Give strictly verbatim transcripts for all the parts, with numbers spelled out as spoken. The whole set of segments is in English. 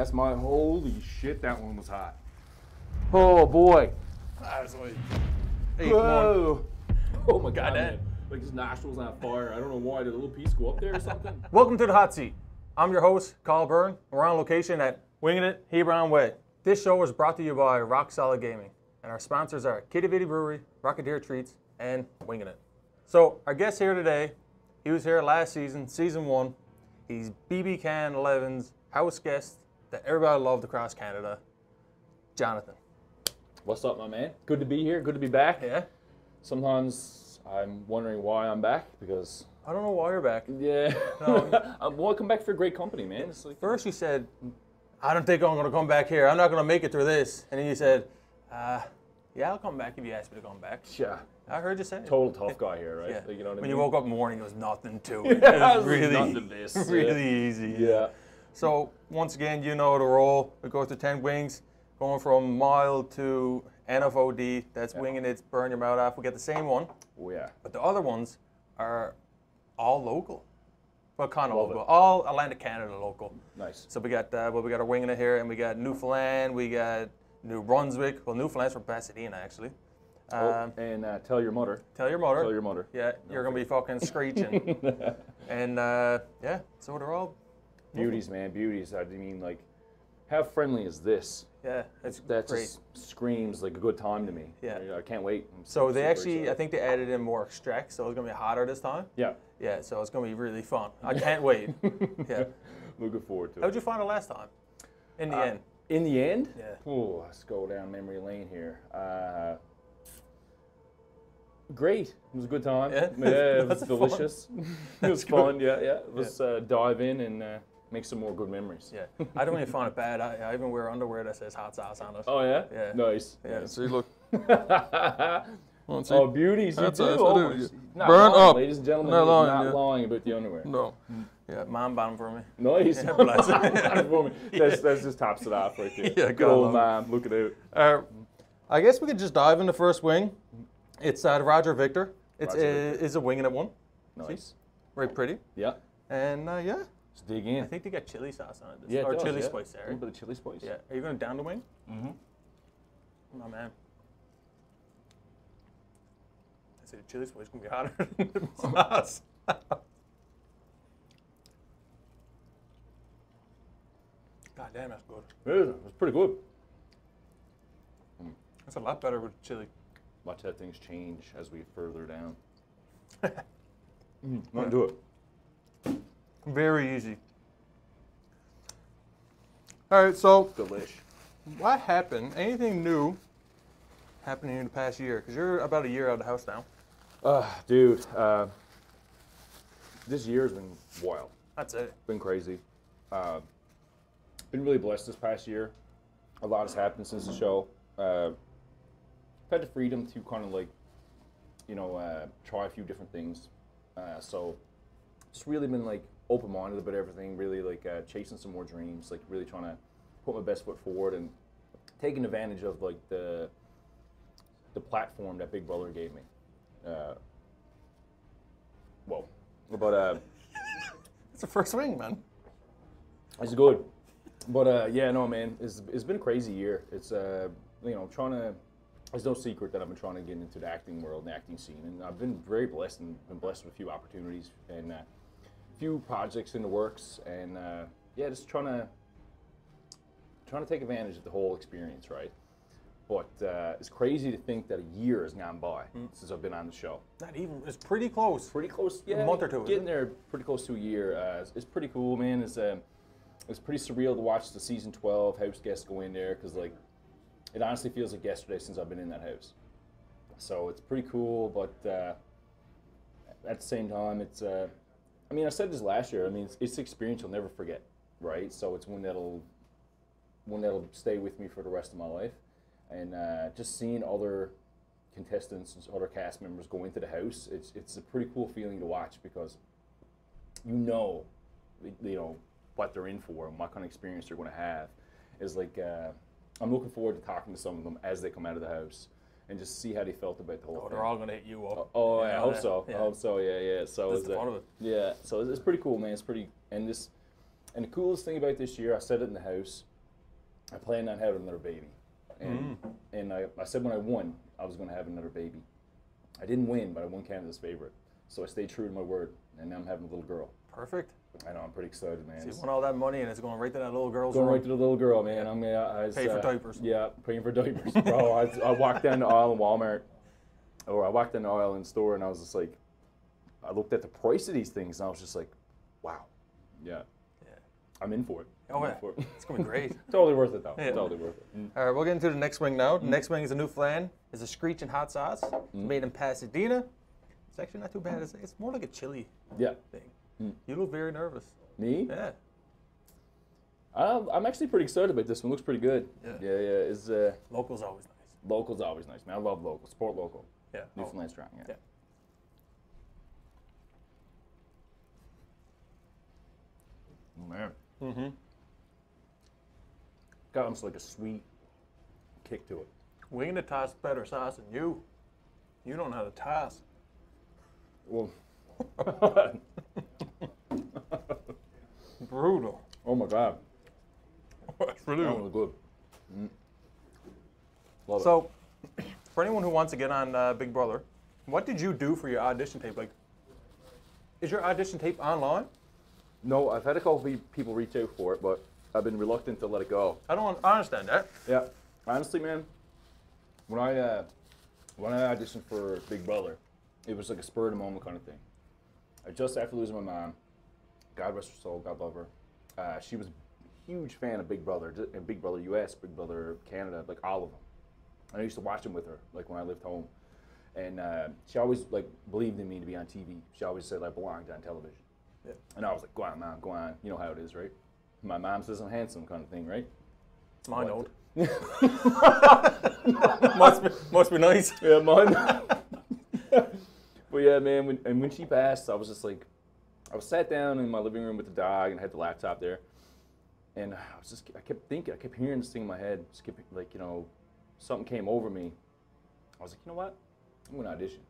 That's my, holy shit, that one was hot. Oh boy. That was like eight. Whoa. Oh my God, that, like his nostrils on fire. I don't know why, did a little piece go up there or something? Welcome to the Hot Seat. I'm your host, Kyle Byrne. We're on location at Winging It, Hebron Way. This show is brought to you by Rock Solid Gaming. And our sponsors are Kitty Vitty Brewery, Rocketeer Treats, and Winging It. So our guest here today, he was here last season, season one. He's B B Can eleven's house guest that everybody loved across Canada, Jonathan. What's up, my man? Good to be here, good to be back. Yeah. Sometimes I'm wondering why I'm back, because... I don't know why you're back. Yeah. No. I'm, well, I come back for great company, man. It's like, first you said, I don't think I'm going to come back here. I'm not going to make it through this. And then you said, uh, yeah, I'll come back if you ask me to come back. Yeah. I heard you say it. Total tough guy here, right? Yeah. Like, you know what I mean? When you woke up in the morning, it was nothing to it. Yeah, it was really, nothing to this. Really yeah. easy. Yeah. So, once again, you know the role. It goes to ten wings, going from mild to N F O D. That's yeah. Winging It, burn your mouth off. We get the same one. Oh, yeah. But the other ones are all local. Well, kind of Love local. It. All Atlantic Canada local. Nice. So, we got uh, well, we got our Winging It here, and we got Newfoundland, we got New Brunswick. Well, Newfoundland's from Pasadena, actually. Um, oh, and uh, tell your mother. Tell your mother. Tell your mother. Yeah, no, you're going to be fucking screeching. And uh, yeah, so they're all... Beauties, lovely. Man, beauties. I mean, like, how friendly is this? Yeah, it's that great. Just screams like a good time to me. Yeah. I, I can't wait. I'm so they actually, excited. I think they added in more extracts, so it's going to be hotter this time. Yeah. Yeah, so it's going to be really fun. I can't wait. Yeah. Looking forward to it. How did you find it last time? In the uh, end. In the end? Yeah. Ooh, let's go down memory lane here. Uh... Great. It was a good time. Yeah, yeah it was delicious. It was fun. Yeah, yeah. Let's yeah. Uh, dive in and uh, make some more good memories. Yeah. I don't even find it bad. I, I even wear underwear that says hot sauce on it. Oh, yeah? Yeah. Nice. Yeah. See, look. Oh, beauties. You do. Oh, do. Not Burn lying, up. Ladies and gentlemen, not lying, not yeah. lying about the underwear. No. Yeah, mom bottom for me. Nice. Yeah, for me. That's, that's just tops it off right there. Yeah, good old mom. Look at it. Uh, I guess we could just dive in the first wing. It's uh, Roger Victor. It's Roger a, Victor. Is a Winging It one. Nice. See? Very pretty. Yeah. And uh, yeah. Let's dig in. I think they got chili sauce on it. This yeah, it or does, chili yeah. spice there. A little bit of chili spice. Yeah. Are you going down the wing? Mm-hmm. Oh, man. I said the chili spice is going to be hotter than the sauce. God damn, that's good. It is. It's pretty good. Mm. That's a lot better with chili. Watch how things change as we further down. mm, not do it. Very easy. All right, so delish. What happened? Anything new happening in the past year? Because you're about a year out of the house now. Uh, dude, uh, this year has been wild. That's it. Been crazy. Uh, been really blessed this past year. A lot has happened since the show. Uh, Had the freedom to kind of like, you know, uh, try a few different things. Uh, so, just really been like open-minded about everything. Really like uh, chasing some more dreams. Like really trying to put my best foot forward and taking advantage of like the the platform that Big Brother gave me. Uh, well, but uh, it's the first wing, man. It's good, but uh, yeah, no, man, it's it's been a crazy year. It's uh, you know, trying to. It's no secret that I've been trying to get into the acting world and the acting scene, and I've been very blessed and been blessed with a few opportunities and a uh, few projects in the works, and uh, yeah, just trying to trying to take advantage of the whole experience, right? But uh, it's crazy to think that a year has gone by mm. since I've been on the show. Not even. It's pretty close. Pretty close. Yeah, a month or two. Getting there, pretty close to a year. Uh, it's, it's pretty cool, man. It's uh, it's pretty surreal to watch the season twelve house guests go in there because like. It honestly feels like yesterday since I've been in that house. So it's pretty cool, but uh, at the same time, it's, uh, I mean, I said this last year, I mean, it's, it's an experience you'll never forget, right? So it's one that'll, one that'll stay with me for the rest of my life. And uh, just seeing other contestants and other cast members go into the house, it's, it's a pretty cool feeling to watch because you know, you know, what they're in for and what kind of experience they're going to have is like, uh, I'm looking forward to talking to some of them as they come out of the house and just see how they felt about the whole oh, thing. They're all going to hit you up. Oh, oh yeah, I hope so. Yeah. I hope so, yeah, yeah. So That's it's the a, fun of it. Yeah, so it's, it's pretty cool, man. It's pretty, and this, And the coolest thing about this year, I said it in the house, I planned on having another baby. And, mm. and I, I said when I won, I was going to have another baby. I didn't win, but I won Canada's favorite. So I stayed true to my word, and now I'm having a little girl. Perfect. I know, I'm pretty excited, man. So you want all that money, and it's going right to that little girl's Going room. right to the little girl, man. I'm gonna I was, pay for uh, diapers. Yeah, paying for diapers, bro. I, I walked down the aisle in Walmart, or I walked down the aisle in the store, and I was just like, I looked at the price of these things, and I was just like, wow. Yeah. Yeah. I'm in for it. Oh, yeah. For it. It's going to be great. Totally worth it, though. Yeah. Totally worth it. Mm. All right, we'll get into the next wing now. Mm. The next wing is a Newfoundland. It's a screeching hot sauce. Mm. It's made in Pasadena. It's actually not too bad. It's, it's more like a chili yeah. thing. Mm. You look very nervous. Me? Yeah. I'm, I'm actually pretty excited about this one. It looks pretty good. Yeah, yeah. yeah. It's, uh, local's always nice. Local's always nice, man. I love local. Support local. Yeah. Newfoundland strong, yeah. yeah. Man. Mm-hmm. Got almost like a sweet kick to it. Winging It toss better sauce than you. You don't know how to toss. Well. Brutal. Oh my God. That's really that was good. Mm. Love so, it. For anyone who wants to get on uh, Big Brother, what did you do for your audition tape? Like, is your audition tape online? No, I've had a couple of people reach out for it, but I've been reluctant to let it go. I don't I understand that. Yeah, honestly, man, when I uh, when I auditioned for Big Brother, it was like a spur of the moment kind of thing. I just after losing my mom, God rest her soul, God love her. Uh, she was a huge fan of Big Brother, and Big Brother U S, Big Brother Canada, like all of them. And I used to watch them with her, like when I lived home, and uh, she always like believed in me to be on T V. She always said I belonged on television. Yeah. And I was like, go on, mom, go on. You know how it is, right? My mom says I'm handsome kind of thing, right? Mine old. must, be, must be nice. Yeah, mine. But yeah, man, when, and when she passed, I was just like, I was sat down in my living room with the dog and I had the laptop there. And I was just, I kept thinking, I kept hearing this thing in my head. Just kept, like, you know, something came over me. I was like, you know what? I'm going to audition.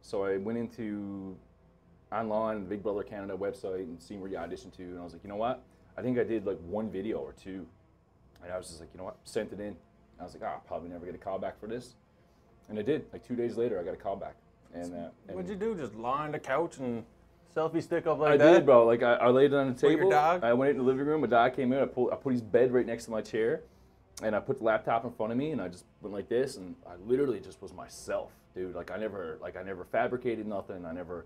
So I went into... online, the Big Brother Canada website, and seeing where you audition to, and I was like, you know what? I think I did like one video or two, and I was just like, you know what? Sent it in. I was like, ah, oh, probably never get a call back for this, and I did. Like two days later, I got a call back. And, uh, and what'd you do? Just lie on the couch and selfie stick up like I that? I did, bro. Like I, I laid it on the table. Your dog? I went into the living room. My dog came in. I pulled, I put his bed right next to my chair, and I put the laptop in front of me, and I just went like this, and I literally just was myself, dude. Like I never, like I never fabricated nothing. I never.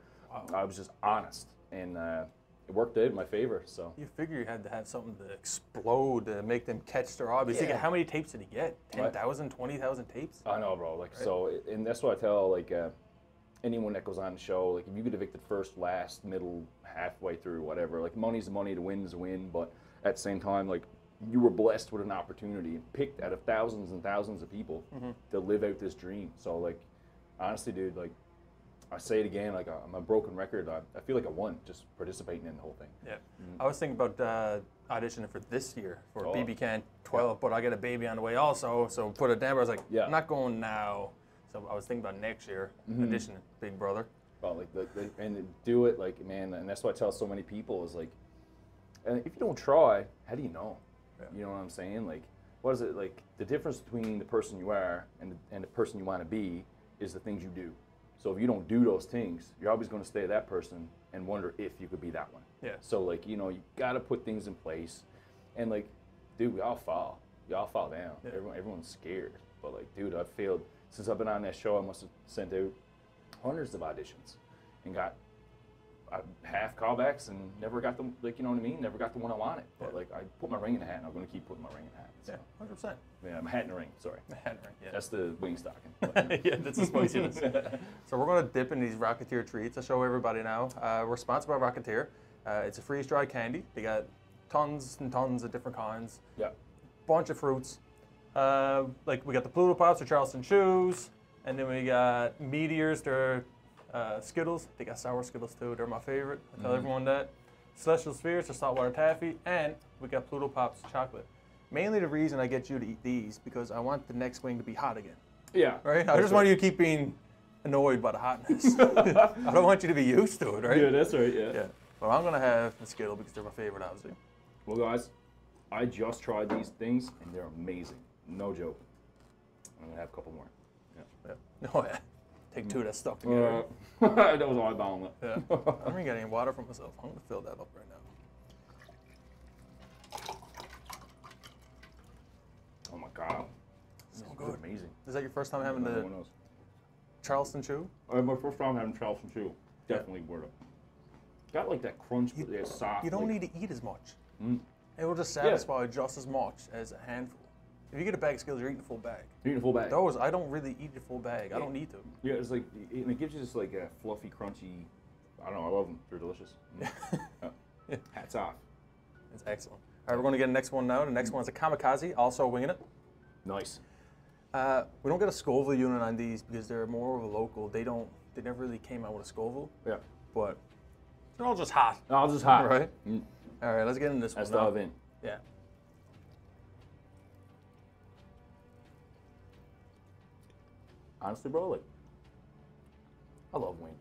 I was just honest, and uh, it worked out in my favor. So you figure you had to have something to explode to make them catch their hobby. Yeah. How many tapes did he get? ten thousand, twenty thousand tapes? I know, bro. Like right. So, and that's what I tell like uh, anyone that goes on the show. Like if you get evicted first, last, middle, halfway through, whatever. Like money's the money, the win's the win. But at the same time, like you were blessed with an opportunity and picked out of thousands and thousands of people mm-hmm. to live out this dream. So like, honestly, dude, like. I say it again, like I'm a broken record. I, I feel like I won just participating in the whole thing. Yeah, mm-hmm. I was thinking about uh, auditioning for this year for oh. B B Can twelve, yeah. but I got a baby on the way also, so put a damper. I was like, yeah. I'm not going now. So I was thinking about next year mm-hmm. auditioning Big Brother. Well, like the, the, and do it, like man, and that's what I tell so many people is like, and if you don't try, how do you know? Yeah. You know what I'm saying? Like, what is it like? The difference between the person you are and the, and the person you want to be is the things you do. So if you don't do those things, you're always going to stay that person and wonder if you could be that one. Yeah. So like, you know, you got to put things in place, and like, dude, we all fall. Y'all fall down. Yeah. Everyone, everyone's scared. But like, dude, I've failed since I've been on that show. I must have sent out hundreds of auditions, and got uh, half callbacks, and never got them. Like, you know what I mean? Never got the one I wanted. But yeah. like, I put my ring in the hat, and I'm going to keep putting my ring in the hat. So. Yeah, hundred percent. Yeah, my hat and a ring. Sorry. My hat and ring. Yeah. That's the wing stocking. Yeah, that's the spiciness. So we're going to dip in these Rocketeer treats. I show everybody now. Uh, we're sponsored by Rocketeer. Uh, it's a freeze-dried candy. They got tons and tons of different kinds. Yeah. Bunch of fruits. Uh, like we got the Pluto Pops or Charleston Chews, and then we got Meteors. They're uh, Skittles. They got sour Skittles too. They're my favorite. I tell mm-hmm. everyone that. Celestial Spheres, are saltwater taffy, and we got Pluto Pops chocolate. Mainly the reason I get you to eat these because I want the next wing to be hot again. Yeah. Right? I just want right. you to keep being annoyed by the hotness. I don't want you to be used to it, right? Yeah, that's right, yeah. yeah. But I'm gonna have the Skittle because they're my favorite, obviously. Well, guys, I just tried these things and they're amazing. No joke. I'm gonna have a couple more. Yeah. Yeah. Oh yeah. Take two of that stuff together. Uh, that was all I bound. Yeah. I don't get any water for myself. I'm gonna fill that up right now. Oh my god. So good. Amazing. Is that your first time having the Charleston Chew? Uh, my first time having Charleston Chew. Definitely yeah. worth it. Got like that crunch, but they're soft. You don't like, need to eat as much. Mm. It will just satisfy yeah. just as much as a handful. If you get a bag of Skittles, you're eating a full bag. You're eating a full bag. Those, I don't really eat a full bag. Yeah. I don't need to. Yeah, it's like, and it gives you this like a fluffy, crunchy, I don't know, I love them. They're delicious. Mm. uh, yeah. Hats off. It's excellent. All right, we're going to get the next one now. The next one's a Kamikaze, also Winging It. Nice. Uh, we don't get a Scoville unit on these because they're more of a local. They don't, they never really came out with a Scoville. Yeah. But they're all just hot. They're all just hot. Right? Mm. All right, let's get into this That's one. Let's dive in. Yeah. Honestly, bro, like, I love wings.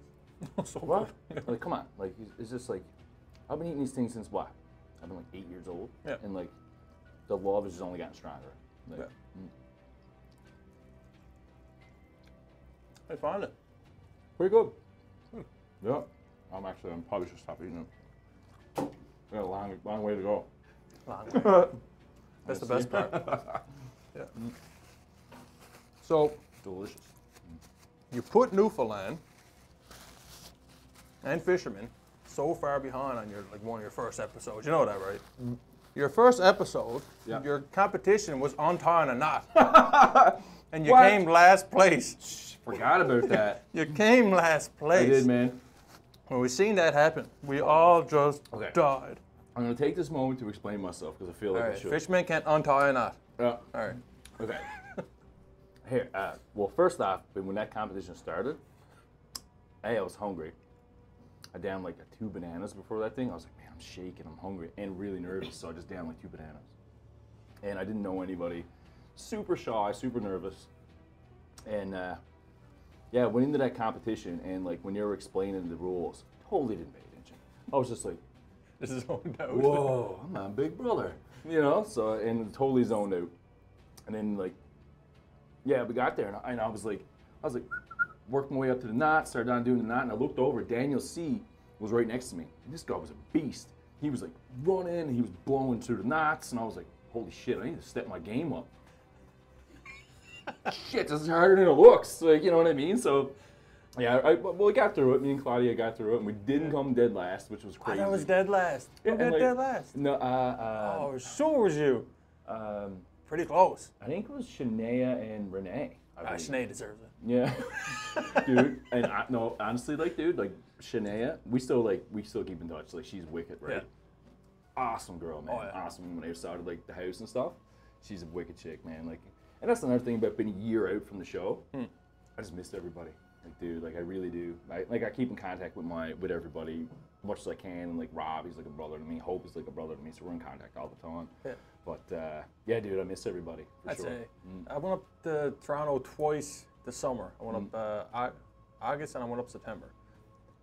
So what? Like, come on. Like, it's just like, I've been eating these things since what? I've been like eight years old. Yeah. And like, the love has just only gotten stronger. Like, yeah. Mm. I find it pretty good. Hmm. Yeah. I'm actually, I'm probably should stop eating it. We got a long, long way to go. Long way. That's the best part. Yeah. Mm. So. Delicious. You put Newfoundland and Fisherman so far behind on your like one of your first episodes. You know that, right? Mm. Your first episode, yeah. your competition was on tying a knot. And you what? came last place. Forgot about that. You came last place. I did, man. When we seen that happen, we all just okay. died. I'm going to take this moment to explain myself because I feel all like right. I should. Fisherman can't untie a knot. Yeah. All right. Okay. Here, uh, well, first off, when that competition started, hey, I was hungry. I downed like two bananas before that thing. I was like, man, I'm shaking, I'm hungry, and really nervous, so I just downed like two bananas. And I didn't know anybody. Super shy, super nervous. And uh, yeah, I went into that competition, and like when you were explaining the rules, totally didn't pay attention. I was just like, this is zoned out. Whoa, I'm on Big Brother. You know, so, and totally zoned out. And then like, yeah, we got there, and I, and I was like, I was like, worked my way up to the knot, started on doing the knot, and I looked over, Daniel C was right next to me. And this guy was a beast. He was like running, and he was blowing through the knots, and I was like, holy shit, I need to step my game up. Shit, this is harder than it looks, like, you know what I mean? So, yeah, I, well, we got through it, me and Claudia got through it, and we didn't come dead last, which was crazy. I was dead last. You yeah, got like, dead last. No, uh, uh. Oh, sure was you. Um. Pretty close. I think it was Shania and Renee. I uh, Shania deserves it. Yeah, dude. And I, no, honestly, like, dude, like Shania, we still like we still keep in touch. Like, she's wicked, right? Yeah. Awesome girl, man. Oh, yeah. Awesome. When I started like the house and stuff, she's a wicked chick, man. Like, and that's another thing about being a year out from the show. Hmm. I just missed everybody, like, dude. Like, I really do. I, like, I keep in contact with my with everybody much as I can. And, like, Rob, he's like a brother to me. Hope is like a brother to me. So we're in contact all the time. Yeah. But uh, yeah, dude, I miss everybody. For I'd sure. say mm. I went up to Toronto twice this summer. I went mm. up uh, August and I went up September.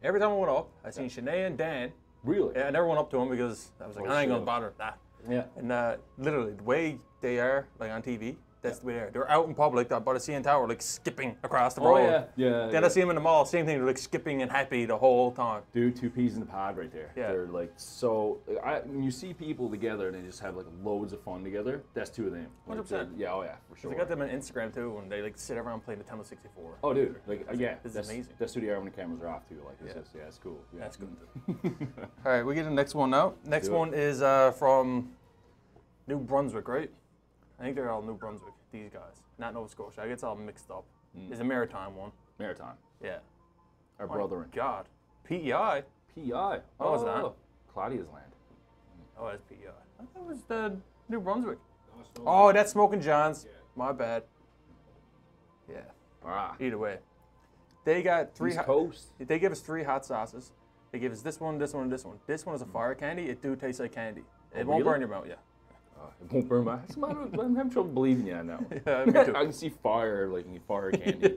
Every time I went up, I seen yeah. Shanae and Dan. Really? Yeah, I never went up to them because I was like, oh, I ain't sure. gonna bother. Nah. Yeah. And uh, literally, the way they are, like on T V, that's yeah. the way they are. They're out in public, they're by the C N Tower, like skipping across the oh, road. Yeah, yeah. Then yeah. I see them in the mall, same thing. They're like skipping and happy the whole time. Dude, two peas in the pod right there. Yeah. They're like so. I, when you see people together and they just have like loads of fun together, that's two of them. Like, one hundred percent. Yeah, oh yeah, for sure. I got them on Instagram too, and they like sit around playing Nintendo sixty-four. Oh, dude, like that's, yeah, this is amazing. That's who they are when the cameras are off too. Like, it's yeah, just, yeah, it's cool. Yeah. That's good. All right, we get the next one now. Next one is uh, from New Brunswick, right? I think they're all New Brunswick, these guys. Not Nova Scotia. I guess all mixed up. Mm. There's a Maritime one. Maritime. Yeah. Our oh brethren. God. P E I? P E I. Oh, it's not. Claudia's land. Oh, that's P E I. I thought it was the New Brunswick. No, oh, that's Smokin' Johns. Yeah. My bad. Yeah. Ah. Either way. They got three East Coast. They give us three hot sauces. They give us this one, this one, and this one. This one is a mm. fire candy. It do taste like candy. Oh, it won't really? burn your mouth, yeah. It won't burn my eyes. I'm having trouble believing you on that one. Yeah, me too. I can see fire, like fire candy.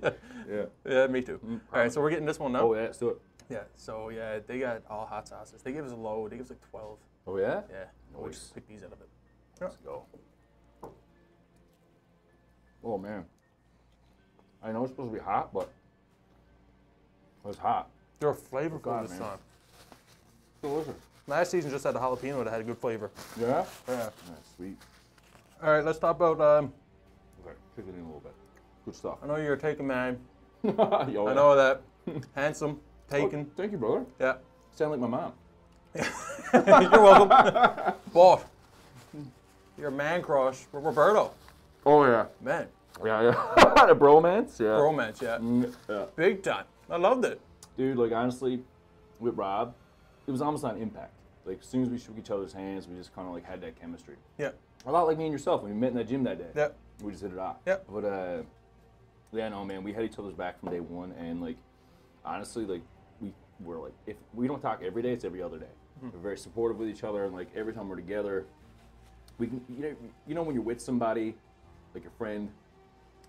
Yeah. Yeah, me too. Mm, all right, so we're getting this one now. Oh, yeah, let's do it. Yeah, so yeah, they got all hot sauces. They gave us a load. They gave us like twelve. Oh yeah? Yeah. Nice. We just picked these out of it. Let's yeah. go. Oh man. I know it's supposed to be hot, but it was hot. They're flavorful God, this man. time. Delicious. Last season just had a jalapeno that had a good flavor. Yeah? Yeah. That's sweet. All right, let's talk about... Um, okay, kick it in a little bit. Good stuff. I know you're a taken man. Yo, I know that. Handsome, taken. Oh, thank you, brother. Yeah. Sound like my mom. You're welcome. Boss, you're a man crush with Roberto. Oh, yeah. Man. Yeah, yeah. The bromance, yeah. Bromance, yeah. Mm, yeah. Big time. I loved it. Dude, like, honestly, with Rob, it was almost on impact. Like, as soon as we shook each other's hands, we just kind of, like, had that chemistry. Yeah. A lot like me and yourself when we met in that gym that day. Yeah. We just hit it off. Yeah. But, uh, yeah, no, man, we had each other's back from day one, and, like, honestly, like, we were, like, if we don't talk every day, it's every other day. Mm-hmm. We're very supportive with each other, and, like, every time we're together, we can, you know, you know when you're with somebody, like your friend,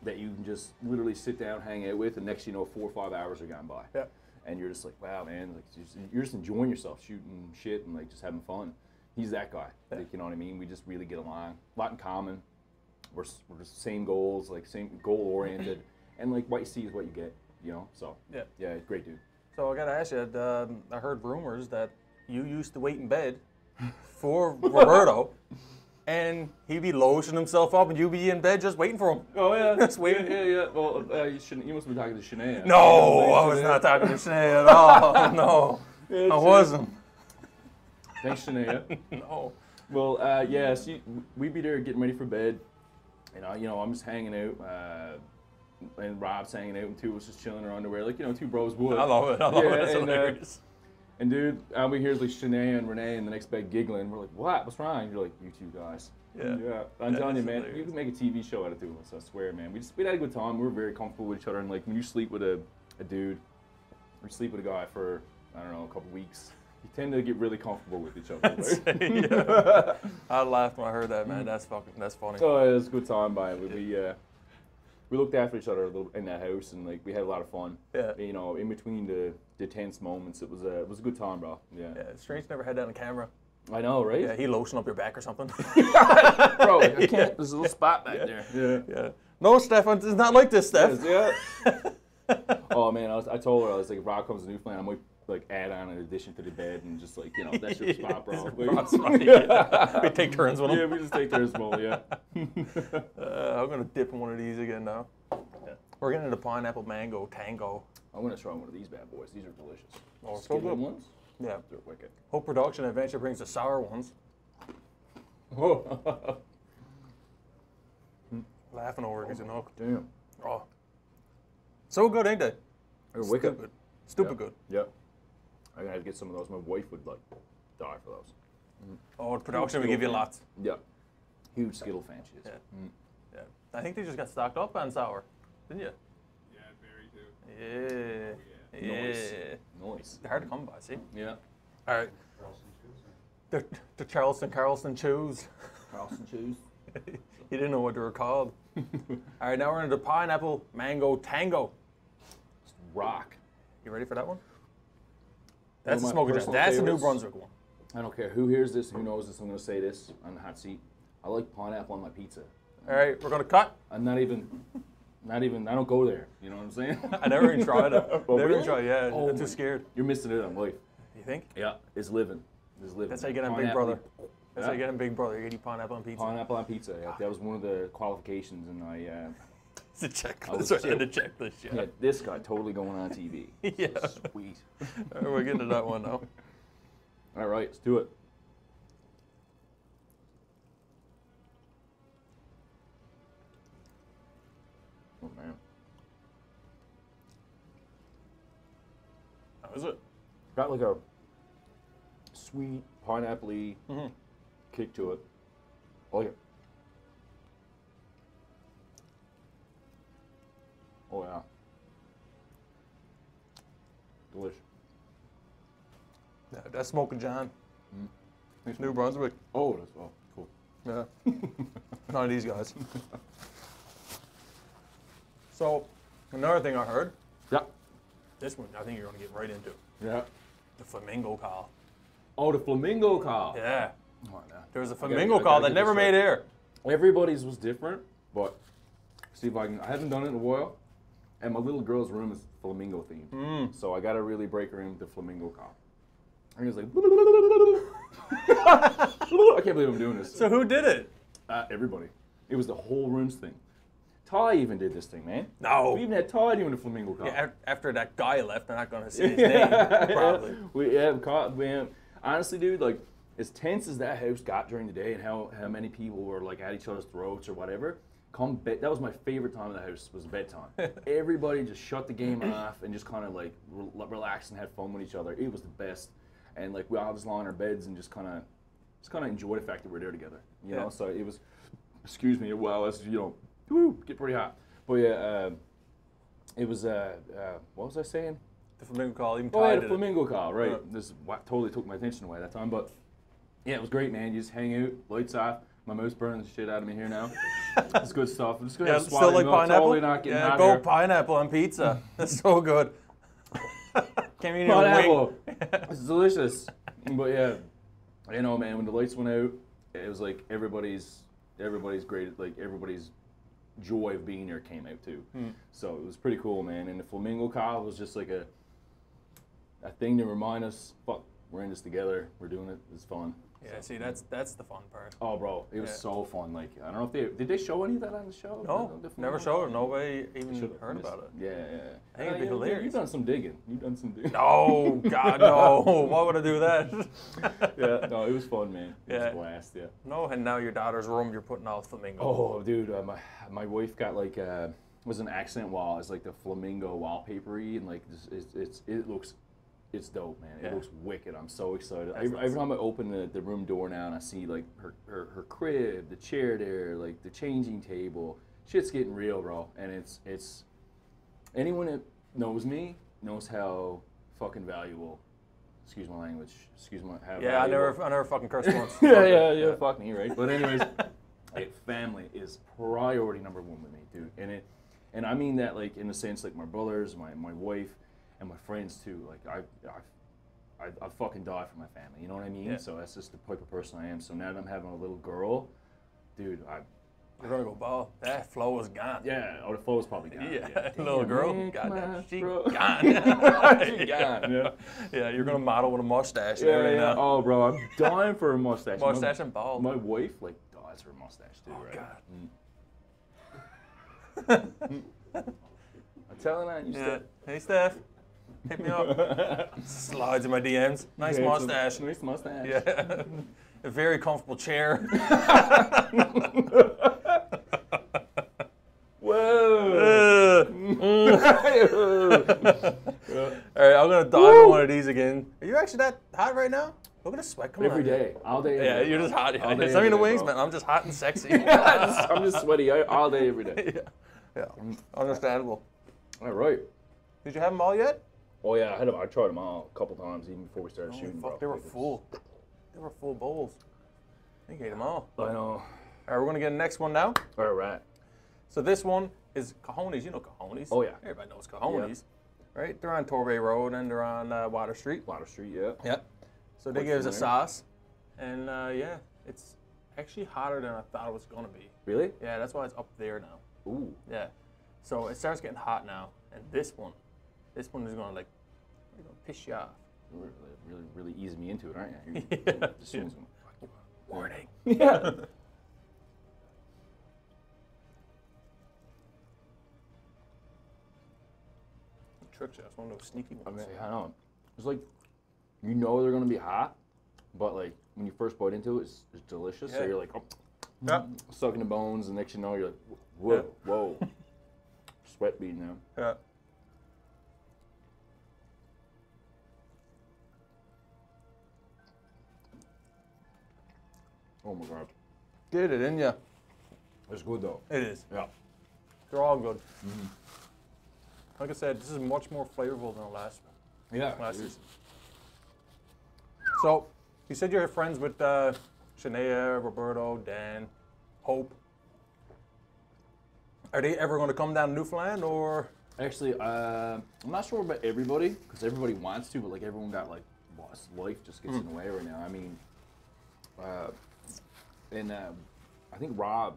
that you can just literally sit down, hang out with, and next you know, four or five hours are gone by. Yeah. And you're just like, wow, man, like just, you're just enjoying yourself, shooting shit and like just having fun. He's that guy, yeah. Like, you know what I mean? We just really get along, a lot in common. We're, we're just same goals, like same goal-oriented, and like what you see is what you get, you know? So, yeah, yeah, great dude. So I gotta ask you, um, I heard rumors that you used to wait in bed for Roberto, and he'd be lotioning himself up, and you'd be in bed just waiting for him. Oh yeah, just waiting. Yeah, yeah, yeah. Well, uh, you shouldn't. You must be talking to Shania. No, I was Shania. not talking to Shania at all. No, yeah, I wasn't. Thanks, Shania. No. Well, uh, yeah, so we'd be there getting ready for bed, and I, you know, I'm just hanging out, uh, and Rob's hanging out, and two of us just chilling in our underwear, like you know, two bros would. I love it. I love yeah, it. It's and, hilarious. Uh, And dude, I'll be here like Shania and Renee in the next bed giggling. We're like, what? What's wrong? You're like, you two guys. Yeah. Yeah. I'm telling you, man, hilarious. You can make a T V show out of two of us, I swear, man. We just we had a good time. We were very comfortable with each other. And like when you sleep with a, a dude, or you sleep with a guy for, I don't know, a couple weeks, you tend to get really comfortable with each other. Right? Yeah. I laughed when I heard that, man. That's fucking that's funny. Oh, it was a good time by it. We, we uh we looked after each other a little in that house, and like we had a lot of fun. Yeah. You know, in between the, the tense moments, it was a it was a good time, bro. Yeah. Yeah. Strange never had that on camera. I know, right? Yeah. He lotioned up your back or something. Bro, I can't. Yeah. There's a little spot back yeah. there. Yeah. Yeah. No, Stefan, it's not like this, Steph. Yes, yeah. Oh man, I was I told her I was like, if Rob comes to Newfoundland, I'm like. Like add on an addition to the bed and just like you know that's your spot, bro. Like, spot, yeah. We take turns with them. Yeah, we just take turns with them. Yeah. uh, I'm gonna dip in one of these again now. Yeah. We're getting into pineapple mango tango. I'm gonna try one of these bad boys. These are delicious. Oh, so good ones. Yeah, they're wicked. Hope Production Adventure brings the sour ones. Whoa. Laughing over because oh, you know. Damn. Oh. So good, ain't they? They're Stupid. wicked. Stupid. Stupid yep. good. Yep. I'm gonna have to get some of those. My wife would like die for those. Mm. Oh, production would give you lots. Yeah, huge Skittle fan she is. Yeah. Mm. Yeah, I think they just got stocked up on sour, didn't you? Yeah, very too. Yeah, oh, yeah. yeah. Nice. Nice. They're hard to come by, see? Yeah. All right. Charleston Chews. The, the Charleston Carlson Chews. Carlson Chews. You didn't know what they were called. All right, now we're into pineapple mango tango. It's rock. You ready for that one? That's a Smokin' Johns. That's a New Brunswick one. I don't care who hears this, who knows this. I'm gonna say this on the hot seat. I like pineapple on my pizza. All right, we're gonna cut. I'm not even, not even. I don't go there. You know what I'm saying? I never even tried it. Never really? even tried. Yeah, oh I'm too scared. You're missing it on life. You think? Yeah, it's living. It's living. That's how you get on Big Brother. That's yeah. how you get on Big Brother. You get to eat pineapple on pizza. Pineapple on pizza. Yeah, that was one of the qualifications, and I. Uh, It's a checklist. Right, and a checklist. Yeah. yeah, this guy totally going on T V. Yeah, so sweet. All right, we're getting to that one now. All right, let's do it. Oh man, how is it? Got like a sweet pineapple-y mm-hmm. kick to it. I like it. Oh yeah, delicious. Yeah, that's Smokin' John. Mm. It's New Brunswick. Oh, that's oh cool. Yeah, none of these guys. So another thing I heard. Yeah. This one I think you're gonna get right into. Yeah. The Flamingo Call. Oh, the Flamingo Call. Yeah. Oh, no. There was a Flamingo Call that never made air. Everybody's was different, but see if I can. I haven't done it in a while, and my little girl's room is flamingo themed, mm. so I gotta really break her into Flamingo Call. And he's like, I can't believe I'm doing this. So who did it? Uh, everybody. It was the whole room's thing. Ty even did this thing, man. No. We even had Ty doing the Flamingo Call. Yeah, after that guy left, they're not going to say his name, probably. Yeah. We have caught, man. Honestly, dude, like, as tense as that house got during the day and how, how many people were, like, at each other's throats or whatever, come bed, that was my favorite time in the house, was bedtime. Everybody just shut the game off and just kind of, like, re relax and have fun with each other. It was the best. And, like, we all just lie on our beds and just kind of just kind of enjoy the fact that we're there together, you yeah. know? So it was, excuse me, well, as you know, woo, get pretty hot. But yeah, uh, it was, uh, uh, what was I saying? The Flamingo Call. Even oh, yeah, the Flamingo it. Call, right. Yeah. This totally took my attention away that time. But yeah, it was great, man. You just hang out, lights off. My mouth's burning the shit out of me here now. It's good stuff. I'm just going to yeah, swallow like pineapple. Totally not getting yeah, hot go here. Pineapple on pizza. That's so good. Can't eat pineapple. It's delicious. But yeah, you know, man, when the lights went out, it was like everybody's, everybody's great, like everybody's joy of being here came out too. Mm. So it was pretty cool, man. And the Flamingo Call was just like a a thing to remind us, fuck, we're in this together, we're doing it, it's fun. Yeah, so, see, that's that's the fun part. Oh, bro, it was yeah. so fun. Like, I don't know if they, did they show any of that on the show? No, the, the never showed it. Nobody even heard missed. About it. Yeah, yeah, yeah. I think it'd be uh, hilarious. You've done some digging. You've done some digging. No, God, no. Why would I do that? Yeah, no, it was fun, man. It yeah. was a blast, yeah. No, and now your daughter's room, you're putting out flamingo. Oh, dude, uh, my, my wife got like, uh, was an accent wall. It's like the flamingo wallpapery, and like, it's, it's it looks It's dope, man. It yeah. looks wicked. I'm so excited. I, every time I open the, the room door now and I see like her, her her crib, the chair there, like the changing table, shit's getting real, bro. And it's it's anyone that knows me knows how fucking valuable. Excuse my language. Excuse my. How yeah, valuable. I never I never fucking cursed once. yeah, yeah, yeah, yeah. Fuck me, right? But anyways, like, family is priority number one with me, dude. And it, and I mean that like in the sense like my brothers, my my wife. And my friends too. Like I, I, I, I fucking die for my family. You know what I mean? Yeah. So that's just the type of person I am. So now that I'm having a little girl, dude, I. You're gonna go ball. That flow is gone. Yeah. Oh, the flow is probably gone. Yeah. yeah. Little girl. Man, God damn, she bro. Gone. She gone. Yeah. Yeah. You're gonna model with a mustache. Yeah. Right yeah. Now. Oh, bro, I'm dying for a mustache. Mustache my, and bald. My wife like dies for a mustache too. Oh right? God. Mm. I'm telling that you yeah. Steph. Hey, Steph. Hit me up. Slides in my D Ms. Nice yeah, mustache. A, nice mustache. Yeah. A very comfortable chair. Whoa. All right, I'm going to dive Woo. in one of these again. Are you actually that hot right now? Look at the sweat coming every day. Here. All day. Yeah, day. You're just hot. All it's not even the wings, bro. Man. I'm just hot and sexy. I'm just sweaty all day, every day. Yeah. Yeah. Understandable. All right. Did you have them all yet? Oh yeah, I had them. I tried them all a couple times even before we started Holy shooting. Fuck, they were full. They were full bowls. I think I ate them all. I know. All right, we're gonna get the next one now. All right. So this one is Cojones. You know Cojones. Oh yeah. Everybody knows Cojones, yeah. right? They're on Torbay Road and they're on uh, Water Street. Water Street, yeah. Yep. So they give us a sauce, and uh, yeah, it's actually hotter than I thought it was gonna be. Really? Yeah, that's why it's up there now. Ooh. Yeah. So it starts getting hot now, and this one. This one is going to like piss you off. Really, really, really easing me into it, aren't you? Yeah. As soon as I'm like, warning. Yeah. Tricks you. It's one of those sneaky ones. I mean, I know. It's like you know they're going to be hot, but like when you first bite into it, it's, it's delicious. Yeah. So you're like, oh, yeah. sucking the bones, and next you know you're like, whoa, yeah. whoa, sweat beating now. Yeah. Oh my God. Get it in ya. It's good though. It is. Yeah. They're all good. Mm-hmm. Like I said, this is much more flavorful than the last one. Yeah. Last season. So, you said you're friends with uh, Shania, Roberto, Dan, Hope. Are they ever going to come down to Newfoundland or? Actually, uh, I'm not sure about everybody, because everybody wants to, but like everyone got like, lost life just gets mm. in the way right now. I mean, uh, and uh, I think Rob,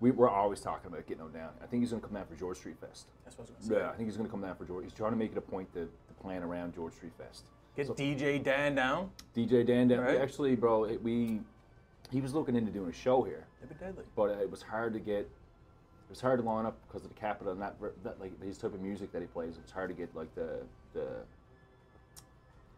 we were always talking about getting him down. I think he's going to come down for George Street Fest. That's what I was going to say. Yeah, I think he's going to come down for George. He's trying to make it a point to, to plan around George Street Fest. Get so, D J Dan down. D J Dan down. Right. Actually, bro, it, we he was looking into doing a show here. That'd be deadly. But uh, it was hard to get. It was hard to line up because of the capital, not, not like his type of music that he plays. It was hard to get like the the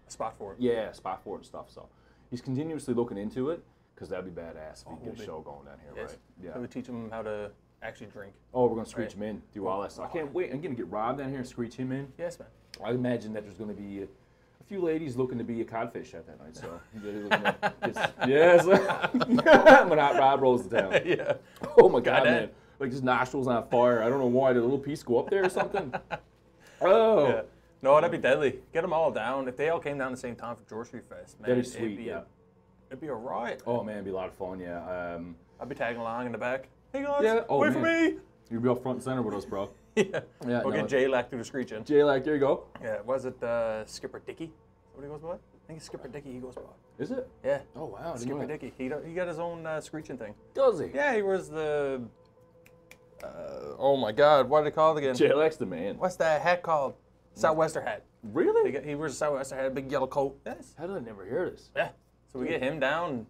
a spot for it. Yeah, spot for it and stuff. So he's continuously looking into it. Because that'd be badass if we oh, get a show going down here, yes. right? Yeah. So we teach them how to actually drink. Oh, we're going to screech right. him in, do all that stuff. I can't wait. I'm going to get Rob down here and screech him in. Yes, man. I imagine that there's going to be a, a few ladies looking to be a codfish at that night. So, yes. When Hot Rob rolls it down. Yeah. Oh, my God, God man. Like, his nostrils on fire. I don't know why. Did a little piece go up there or something? Oh. Yeah. No, that'd be deadly. Get them all down. If they all came down at the same time for George Street Fest, man. That'd be sweet, yeah. It'd be a riot. Oh man, it'd be a lot of fun, yeah. Um, I'd be tagging along in the back. Hey guys, yeah. oh, wait man. for me! You'd be up front and center with us, bro. yeah. yeah. We'll no. get J LAC through the screeching. J LAC, there you go. Yeah, was it uh, Skipper Dickey? What he goes by? I think it's Skipper Dickey he goes by. Is it? Yeah. Oh wow. Skipper Dickey. He, he got his own uh, screeching thing. Does he? Yeah, he was the... Uh, oh my God, what did they call it again? J LAC's the man. What's that hat called? Southwester hat. Really? He, he wears a Southwester hat, a big yellow coat. Yes. How did I never hear this? Yeah. So we get him down,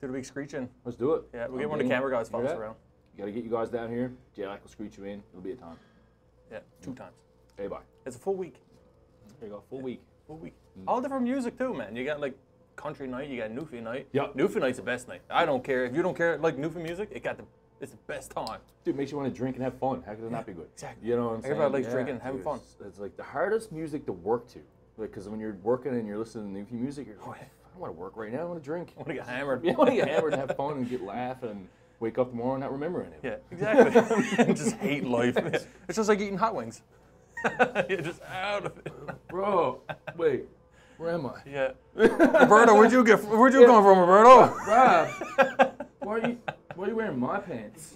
do the big screeching. Let's do it. Yeah, we'll get one of the camera guys follow us around. You gotta get you guys down here. J LAC will screech you in. It'll be a time. Yeah, two times. Hey, bye. It's a full week. There you go, full yeah. week. Full week. Mm. All different music too, man. You got like country night, you got Newfie night. Yep. Newfie night's the best night. I don't care. If you don't care, like Newfie music, it got the, it's the best time. Dude, makes you want to drink and have fun. How could it yeah, not be good? Exactly. You know what I'm saying? Everybody likes yeah, drinking and having dude, fun. It's, it's like the hardest music to work to. Like, cause when you're working and you're listening to Newfie music, you're like, I don't want to work right now. I want to drink. I want to get hammered. Yeah, I want to get hammered and have fun and get laugh and wake up tomorrow not remembering it. Yeah, exactly. And just hate life. Yes. It's just like eating hot wings. You're just out of it. Bro, wait, where am I? Yeah. Roberto, where'd you get? Where'd you yeah. come from, Roberto? Rob, why are you? Why are you wearing my pants?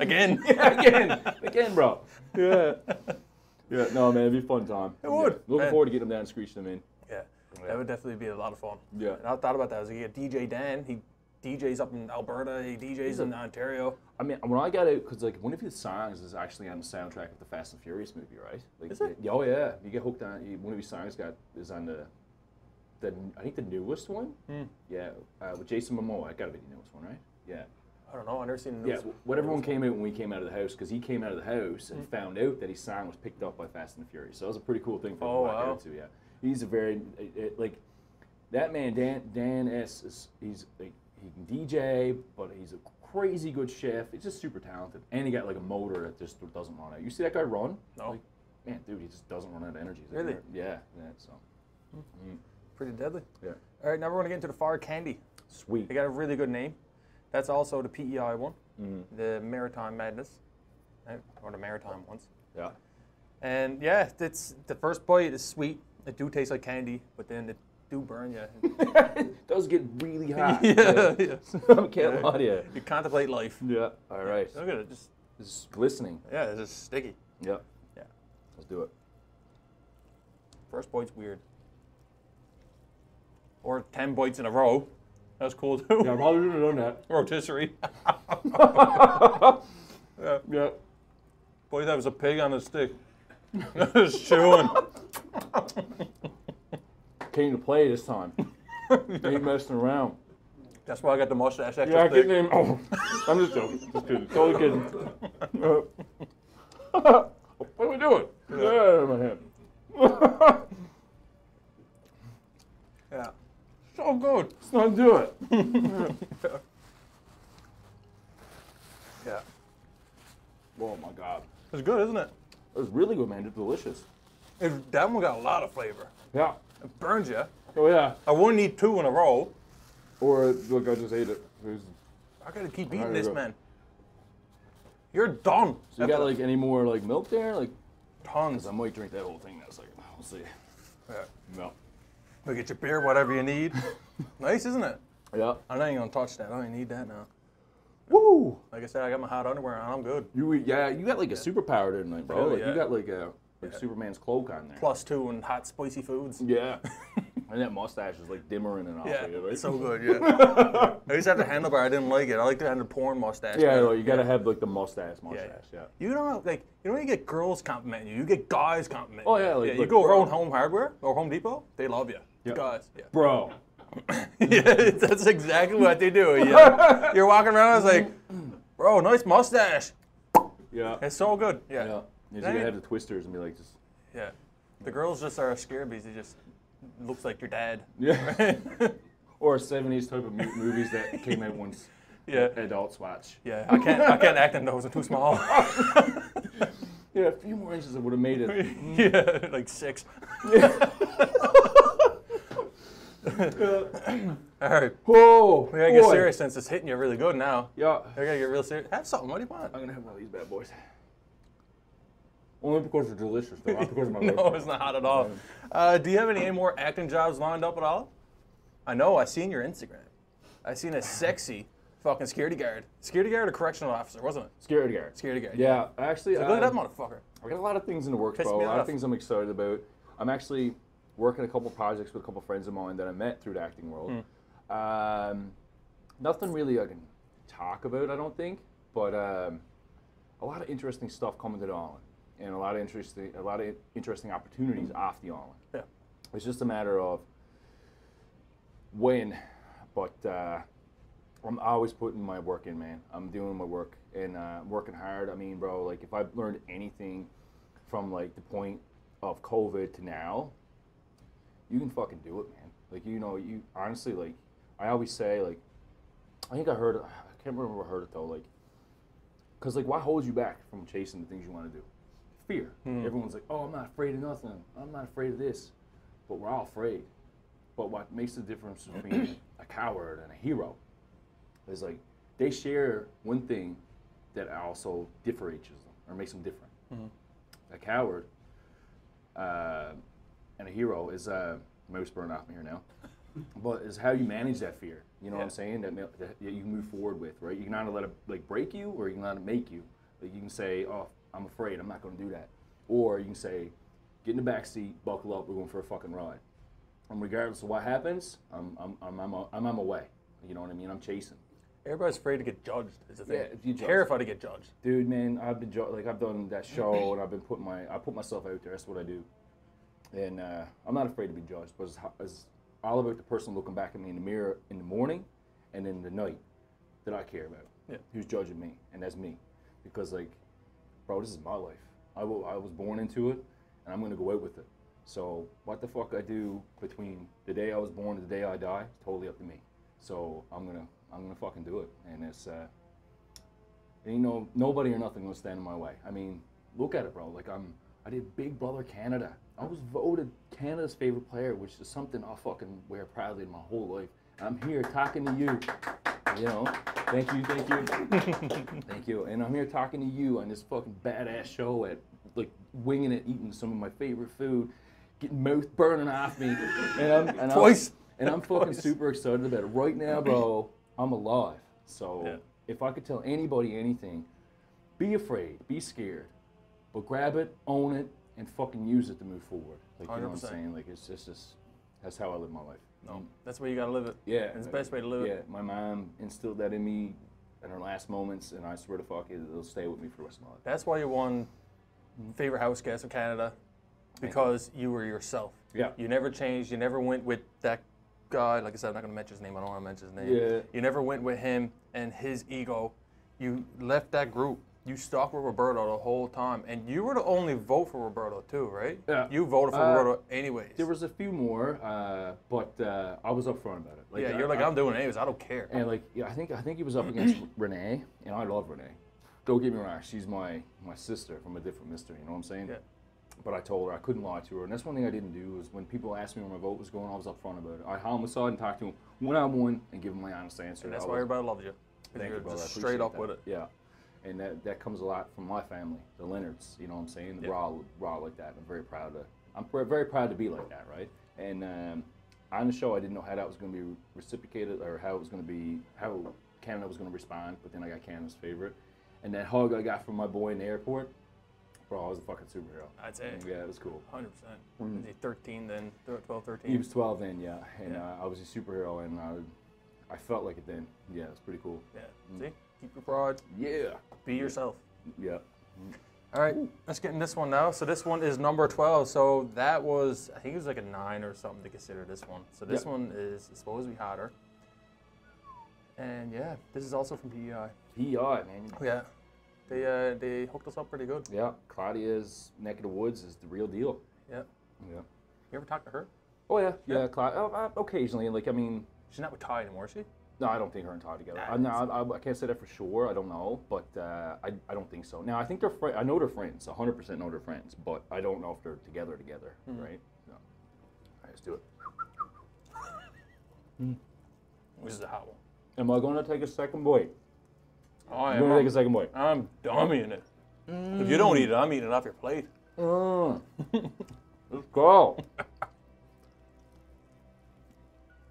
Again. Yeah, again. Again, bro. Yeah. Yeah. No, man, it'd be a fun time. It would. Yeah. Looking man. forward to getting them down and screeching them in. Yeah. That would definitely be a lot of fun. Yeah. And I thought about that. I was like, yeah, D J Dan, he D Js up in Alberta, he D Js in Ontario. I mean, when I got it, because like one of his songs is actually on the soundtrack of the Fast and Furious movie, right? Like, is it? Oh yeah. You get hooked on one of his songs. Got is on the, the I think the newest one. Hmm. Yeah, uh, with Jason Momoa. It got to be the newest one, right? Yeah. I don't know. I've never seen the newest. Yeah. What everyone came in when we came out of the house, because he came out of the house and hmm. found out that his song was picked up by Fast and Furious. So that was a pretty cool thing for him. Oh wow. To, yeah. He's a very, like, that man, Dan Dan S, is, he's, like, he can D J, but he's a crazy good chef. He's just super talented. And he got, like, a motor that just doesn't run out. You see that guy run? No. Like, man, dude, he just doesn't run out of energy. Really? Yeah. yeah so. Mm. Pretty deadly. Yeah. All right, now we're going to get into the fire candy. Sweet. They got a really good name. That's also the P E I one, mm. the Maritime Madness, or the Maritime ones. Yeah. And, yeah, it's the first bite is sweet. It do taste like candy, but then it do burn you. It does get really hot. Yeah, yeah. I can't lie to you. You contemplate life. Yeah. All right. Look at it. Just, it's glistening. Yeah, it's just sticky. Yep. Yeah. Let's do it. First bite's weird. Or ten bites in a row. That's cool, too. Yeah, I probably would have done that. Rotisserie. Yeah. Yeah. Boy, that was a pig on a stick. That was chewing. Came to play this time. They ain't messing around. That's why I got the mustache. Extra yeah, I get named. Oh, I'm just joking. Just kidding. Totally kidding. Uh, what are we doing? Yeah, yeah my hand. Yeah. So good. Let's not do it. Yeah. Yeah. Oh my God. It's good, isn't it? It's really good, man. It's delicious. It, that one got a lot of flavor. Yeah. It burns you. Oh, yeah. I wouldn't eat two in a row. Or, look, I just ate it. There's... I gotta keep eating this, go. man. You're done. So you got, like, any more, like, milk there? Like, tons. I might drink that whole thing. That's like, we'll see. Yeah. No. Go get your beer, whatever you need. Nice, isn't it? Yeah. I ain't gonna touch that. I don't need that now. Woo! Woo. Like I said, I got my hot underwear on. I'm good. You yeah, you got like a yeah. superpower tonight, bro. Really, like, yeah. You got like a like yeah. Superman's cloak on there. Plus two and hot spicy foods. Yeah. And that mustache is like dimmering and all. Yeah, of it, right? It's so good. Yeah. I used to have the handlebar. I didn't like it. I like to have the porn mustache. Yeah, no, you gotta yeah. have like the mustache, mustache. Yeah. yeah. yeah. You don't like you don't even get girls complimenting you. You get guys complimenting. Oh yeah. Like, yeah you like, go bro. around Home Hardware or Home Depot, they love you. Yep. Guys. Yeah. Bro. Yeah, that's exactly what they do. Yeah. You're walking around. I was like, bro, nice mustache. Yeah. It's so good. Yeah. yeah. You just gotta have the twisters and be like just. Yeah. The girls just are scarebees. They just. Looks like your dad. Yeah. Right? Or seventies type of movies that came out once. Yeah. Adults watch. Yeah. I can't. I can't act in those. I'm too small. Yeah. A few more inches, I would have made it. Mm. Yeah. Like six. Yeah. All right. Whoa. We gotta boy. get serious since it's hitting you really good now. Yeah. I gotta get real serious. Have something. What do you want? I'm gonna have one of these bad boys. Only because they're delicious, though. Not because of my no, it's not hot at all. Uh, do you have any more acting jobs lined up at all? I know. I seen your Instagram. I seen a sexy fucking security guard. Security guard or correctional officer, wasn't it? Security guard. Security guard. Yeah, yeah. actually. So look at that motherfucker. I got a lot of things in the works, bro. A lot of things I'm excited about. I'm actually working a couple projects with a couple friends of mine that I met through the acting world. Mm. Um, nothing really I can talk about, I don't think, but um, a lot of interesting stuff coming to the island. And a lot of interesting, a lot of interesting opportunities off the island. Yeah, it's just a matter of when. But uh, I'm always putting my work in, man. I'm doing my work and uh, working hard. I mean, bro, like if I've learned anything from like the point of COVID to now, you can fucking do it, man. Like you know, you honestly like. I always say like, I think I heard, I can't remember where I heard it though. Like, cause like what holds you back from chasing the things you want to do? Fear. Mm. Everyone's like, oh, I'm not afraid of nothing. I'm not afraid of this. But we're all afraid. But what makes the difference between a coward and a hero is like they share one thing that also differentiates them or makes them different. Mm-hmm. A coward uh, and a hero is, uh, my mouth's burned off me here now, but is how you manage that fear. You know yeah. what I'm saying? That, that you move forward with, right? You can either let it like break you or you can let it make you. Like you can say, oh, I'm afraid, I'm not going to do that. Or you can say, get in the back seat, buckle up, we're going for a fucking ride. And regardless of what happens, I'm I'm I'm I'm, I'm, I'm away. You know what I mean? I'm chasing. Everybody's afraid to get judged. Is the thing. Yeah, you terrified to get judged. Dude, man, I've been like I've done that show and I've been putting my I put myself out there. That's what I do. And uh, I'm not afraid to be judged, but it's, it's all about the person looking back at me in the mirror in the morning and in the night that I care about. Yeah. Who's judging me? And that's me, because like. Bro, this is my life. I, will, I was born into it, and I'm gonna go out with it. So what the fuck I do between the day I was born and the day I die is totally up to me. So I'm gonna, I'm gonna fucking do it. And it's, uh, ain't no nobody or nothing gonna stand in my way. I mean, look at it, bro. Like I'm, I did Big Brother Canada. I was voted Canada's favorite player, which is something I'll fucking wear proudly in my whole life. I'm here talking to you. You know, thank you, thank you, thank you. And I'm here talking to you on this fucking badass show at, like, winging it, eating some of my favorite food, getting mouth burning off me. And I'm, and Twice. I'm, and I'm fucking Twice. super excited about it. Right now, bro, I'm alive. So yeah. if I could tell anybody anything, be afraid, be scared, but grab it, own it, and fucking use it to move forward. Like, you one hundred percent. Know what I'm saying? Like, it's just, it's, that's how I live my life. No, that's where you gotta live it. Yeah, it's the best way to live yeah. it. Yeah, my mom instilled that in me in her last moments, and I swear to fuck, it'll stay with me for the rest of my life. That's why you won favorite house guest of Canada, because you. you were yourself. Yeah, you never changed. You never went with that guy. Like I said, I'm not gonna mention his name. I don't want to mention his name. Yeah, you never went with him and his ego. You left that group. You stuck with Roberto the whole time, and you were the only vote for Roberto too, right? Yeah. You voted for uh, Roberto anyways. There was a few more, uh, but uh, I was upfront about it. Like, yeah, you're I, like, I'm I, doing it anyways. I don't care. And like, yeah, I think I think he was up against Renee, and I love Renee. Don't get me wrong, she's my my sister from a different mister. You know what I'm saying? Yeah. But I told her I couldn't lie to her, and that's one thing I didn't do. Was when people asked me where my vote was going, I was upfront about it. I homicide and talked to him one on one and give him my honest answer. And that's why everybody loves you. Thank you, brother. Just straight up with it. Yeah. And that, that comes a lot from my family, the Leonards, you know what I'm saying? Yep. We're, all, we're all like that. I'm very proud to, I'm very proud to be like that, right? And um, on the show, I didn't know how that was going to be reciprocated or how it was going to be, how it Canada was going to respond, but then I got Canada's favorite. And that hug I got from my boy in the airport, bro, I was a fucking superhero. I'd say. Yeah, it was cool. one hundred percent. Mm. Was he thirteen then? twelve, thirteen? He was twelve then, yeah. And yeah. Uh, I was a superhero, and I, I felt like it then. Yeah, it was pretty cool. Yeah. Mm. See? Keep your pride. Yeah. Be yeah. yourself. Yeah. Mm. All right, Ooh. let's get in this one now. So this one is number twelve. So that was, I think it was like a nine or something to consider this one. So this yep. one is supposed to be hotter. And yeah, this is also from P E I. P E I, man. Yeah. They uh, they hooked us up pretty good. Yeah, Claudia's neck of the woods is the real deal. Yeah. Yeah. You ever talk to her? Oh yeah, yeah, yeah Claudia. Oh, occasionally, like I mean. She's not with Ty anymore, is she? No, I don't think her and Ty together. Nah, I, no, I, I can't say that for sure. I don't know, but uh, I I don't think so. Now I think they're friends. I know they're friends. one hundred percent know they're friends, but I don't know if they're together together, mm. right? No. All right, let's do it. Mm. This is a hot one. Am I going to take a second bite? Oh, You're going to take a second bite. I'm dummying it. Mm. If you don't eat it, I'm eating it off your plate. Mm. Let's go.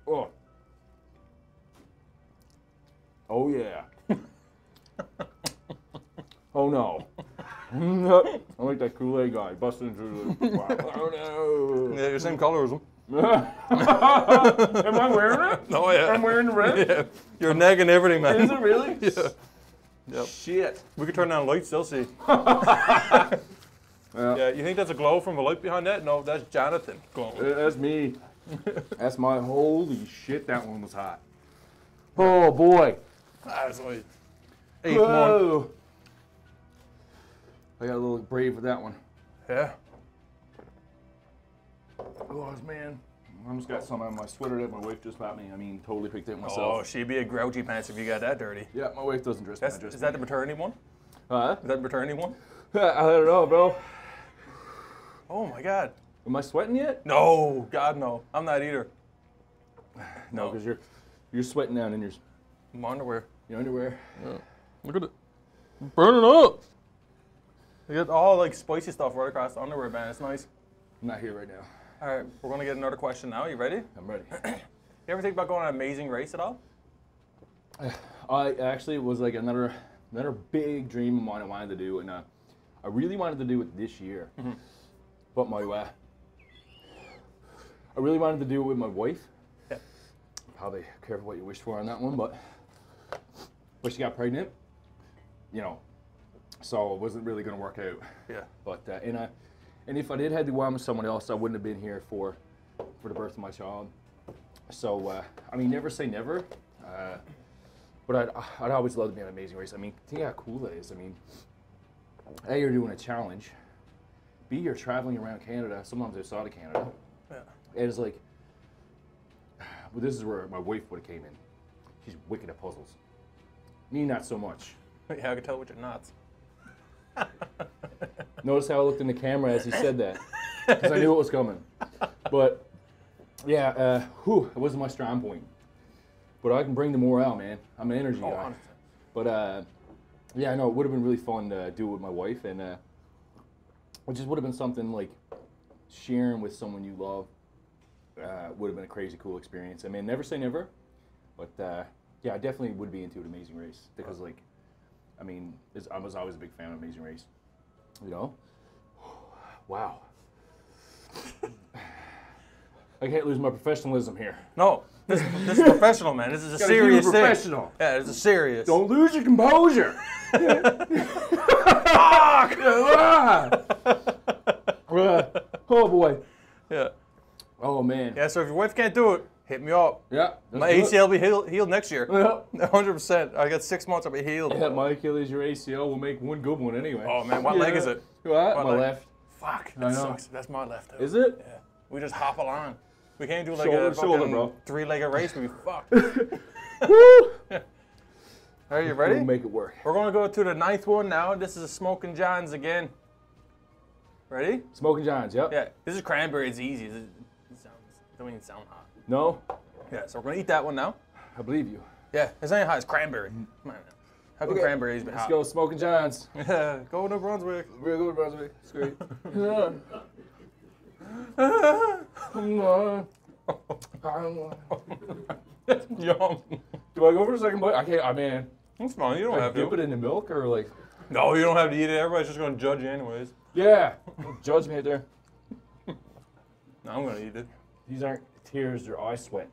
Oh. Oh, yeah. Oh, no. I like that Kool-Aid guy. Busting through the... Wow. Oh, no. Yeah, you're same color as him. Am I wearing it? No, yeah. I'm wearing the red? Yeah. You're negging everything, man. Is it really? Yeah. Yep. Shit. We could turn down lights, they'll see. Yeah. Yeah, you think that's a glow from the light behind that? No, that's Jonathan glow. That's me. That's my... Holy shit, that one was hot. Oh, boy. That's only eighth one. I got a little brave with that one. Yeah. Oh, man. I almost got some on my sweater that my wife just bought me. I mean, totally picked it myself. Oh, she'd be a grouchy pants if you got that dirty. Yeah, my wife doesn't dress pants. Is that the maternity one? Huh? Is that the maternity one? I don't know, bro. Oh, my God. Am I sweating yet? No. God, no. I'm not either. No, because no. you're you're sweating down in your... My underwear. Your underwear. Yeah. Look at it. Burn it up. You get all like spicy stuff right across the underwear, man. It's nice. I'm not here right now. All right, we're gonna get another question now. You ready? I'm ready. You ever think about going on an Amazing Race at all? I actually was like another another big dream of mine I wanted to do, and uh, I really wanted to do it this year. Mm-hmm. But my uh, I really wanted to do it with my wife. Yeah. Probably careful what you wish for on that one, but but she got pregnant, you know, so it wasn't really gonna work out. Yeah. But uh, and I. And if I did have to go on with someone else, I wouldn't have been here for for the birth of my child. So, uh, I mean, never say never. Uh, but I'd, I'd always love to be an Amazing Race. I mean, think how cool that is. I mean, A, you're doing a challenge. B, you're traveling around Canada, sometimes outside of Canada. Yeah. And it's like, well, this is where my wife would have came in. She's wicked at puzzles. Me, not so much. Yeah, I can tell with your knots. Notice how I looked in the camera as he said that, because I knew it was coming. But yeah, uh, whew, it wasn't my strong point. But I can bring the morale, man. I'm an energy oh, guy. Honestly. But uh, yeah, I know it would have been really fun to do it with my wife, and uh, it just would have been something like sharing with someone you love. Uh, would have been a crazy cool experience. I mean, never say never, but uh, yeah, I definitely would be into an Amazing Race because, like, I mean, it's, I was always a big fan of Amazing Race. You know? Wow. I can't lose my professionalism here. No, this, this is professional, man. This is a serious thing. Professional. Yeah, this is serious. Don't lose your composure. Oh, boy. Yeah. Oh, man. Yeah, so if your wife can't do it, hit me up. Yeah. My A C L it. Will be healed next year. Yeah. one hundred percent. I got six months, I'll be healed. Yeah, my Achilles, your A C L will make one good one anyway. Oh, man. What yeah. leg is it? What? My leg. Left. Fuck. That sucks. That's my left. Though. Is it? Yeah. We just hop along. We can't do like shoulder, a shoulder, three-legged race. We fucked. Woo! Yeah. Are you ready? We'll make it work. We're going to go to the ninth one now. This is a Smokin' Johns again. Ready? Smokin' Johns, yep. Yeah. This is cranberry. It's easy. It sounds, it doesn't even sound hot. No? Yeah, so we're going to eat that one now. I believe you. Yeah, it's not hot, it's cranberry. Come on, man. How can okay. cranberries be Let's hot? Let's go, Smokin' Johns. Yeah, go to New Brunswick. We're going to Brunswick. It's great. Yeah. That's yum. Do I go for a second bite? I can't. I mean, it's fine. You don't I have to. Dip it in the milk or like? No, you don't have to eat it. Everybody's just gonna judge you anyways. Yeah, judge me there. No, I'm gonna eat it. These aren't tears; they're eye sweat.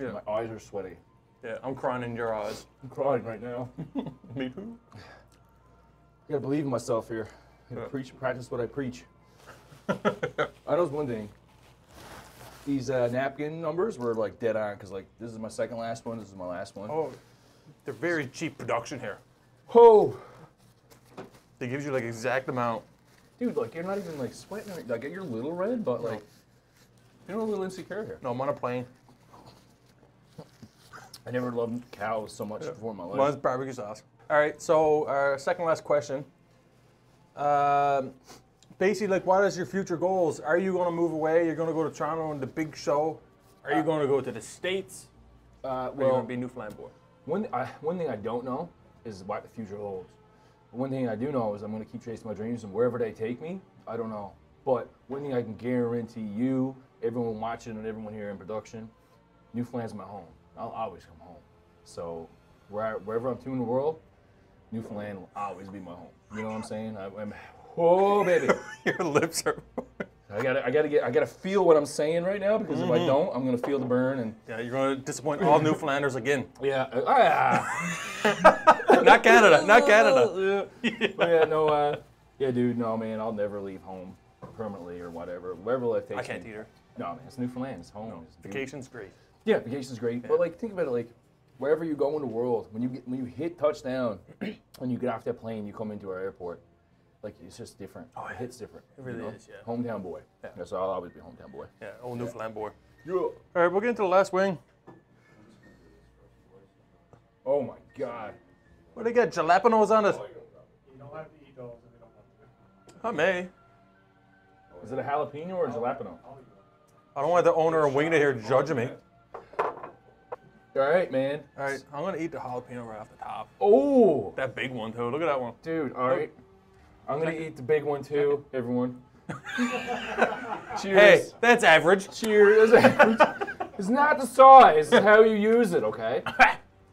Yeah, my eyes are sweaty. Yeah, I'm crying in your eyes. I'm crying right now. Me too. I gotta believe in myself here. I gotta preach, practice what I preach. I know one thing. These uh, napkin numbers were like dead on because like this is my second last one. This is my last one. Oh, they're very cheap production here. Oh, they gives you like exact amount. Dude, like you're not even like sweating. Like you're a little red, but like you're a little insecure here. No, I'm on a plane. I never loved cows so much yeah. before in my life. Mine's barbecue sauce. All right, so our second last question. Um, basically, like, what is your future goals? Are you going to move away? You're going to go to Toronto and the big show? Are you uh, going to go to the States? Uh, well, are you going to be Newfoundland boy? One, I, one thing I don't know is what the future holds. One thing I do know is I'm going to keep chasing my dreams, and wherever they take me, I don't know. But one thing I can guarantee you, everyone watching and everyone here in production, Newfoundland's my home. I'll always come home. So where I, wherever I'm to in the world, Newfoundland will always be my home. You know what I'm saying? I, I'm, whoa, baby. Your lips are. I gotta, I gotta get, I gotta feel what I'm saying right now because mm-hmm. if I don't, I'm gonna feel the burn and. Yeah, you're gonna disappoint all Newfoundlanders again. Yeah. Ah. Not Canada. Not Canada. Yeah. Yeah. But yeah. No. Uh, yeah, dude. No, man. I'll never leave home permanently or whatever. Wherever life takes me. I can't either. No, man. It's Newfoundland. It's home. No, it's vacation's great. Yeah, vacation's great, yeah. But like think about it, like wherever you go in the world, when you get, when you hit touchdown, when you get off that plane, you come into our airport, like it's just different. Oh, it hits different. It really you know? is, yeah. Hometown boy. Yeah. That's all. I'll always be hometown boy. Yeah, old Newfoundland yeah. boy. Yeah. All right, we'll get into the last wing. Oh my God! What do they got? Jalapenos on us. You don't have to eat those, and they don't have to. I may. Is it a jalapeno or a jalapeno? I don't want the owner of Winging It here judging me. All right, man. All right, I'm gonna eat the jalapeno right off the top. Oh, that big one too. Look at that one, dude. All right, I'm gonna eat the big one too, everyone. Cheers. Hey, that's average. Cheers. It's not the size; it's how you use it. Okay.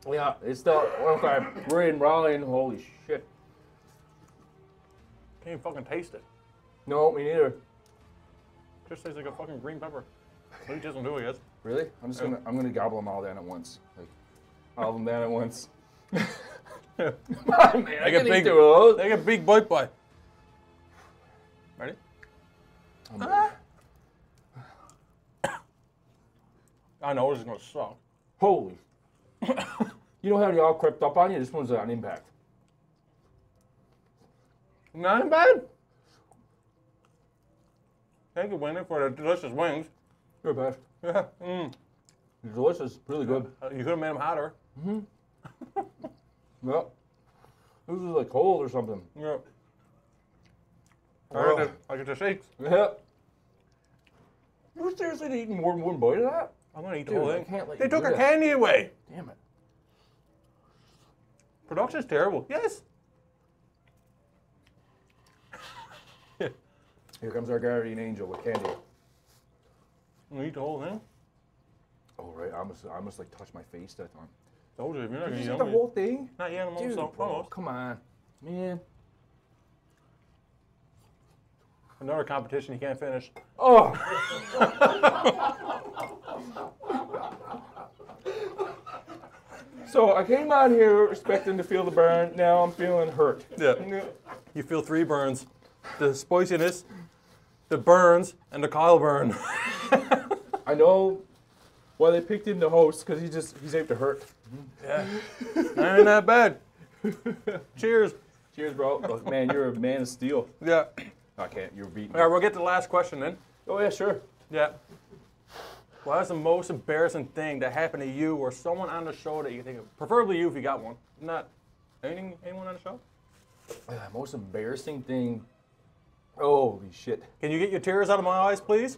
Yeah, it's still okay. We're in Raleigh. Holy shit! Can't even fucking taste it. No, me neither. Just tastes like a fucking green pepper. He doesn't do it yet. Really? I'm just gonna I'm gonna gobble them all down at once. Like all of them down at once. Come on, man. I, I can big, eat two of those. Take a big bite bite. Ready? Ah. I know this is gonna suck. Holy! You don't have any all crept up on you. This one's on impact. Not bad. Thank you, Winnie, for the delicious wings. You're the best. Yeah. Mm. Delicious. Really good. Uh, you could have made them hotter. Mm-hmm. Yep. This is like cold or something. Yep. Wow. I, get the, I get the shakes. Yep. You're seriously eating more than one bite of that? I'm going to eat Dude, the whole thing. Can't let they took our candy away. Damn it. Production's terrible. Yes. Here comes our guardian angel with candy. You eat the whole thing? Oh, right. I almost, I almost like touched my face that time. Told you, you're not eating the whole thing? Not yet, I'm Dude, almost bro, come on, man. Another competition he can't finish. Oh! So I came out here expecting to feel the burn. Now I'm feeling hurt. Yeah. You feel three burns. The spiciness, the burns, and the Kyle Byrne. I know why well, they picked him the host, because he just, he's able to hurt. Yeah. That ain't that bad. Cheers. Cheers, bro. Oh, man, you're a man of steel. Yeah. I can't, you're beaten. All right, we'll get to the last question then. Oh, yeah, sure. Yeah. Well, that's the most embarrassing thing that happened to you or someone on the show that you think of? Preferably you if you got one. Not anything, anyone on the show? Uh, most embarrassing thing. Holy shit. Can you get your tears out of my eyes, please?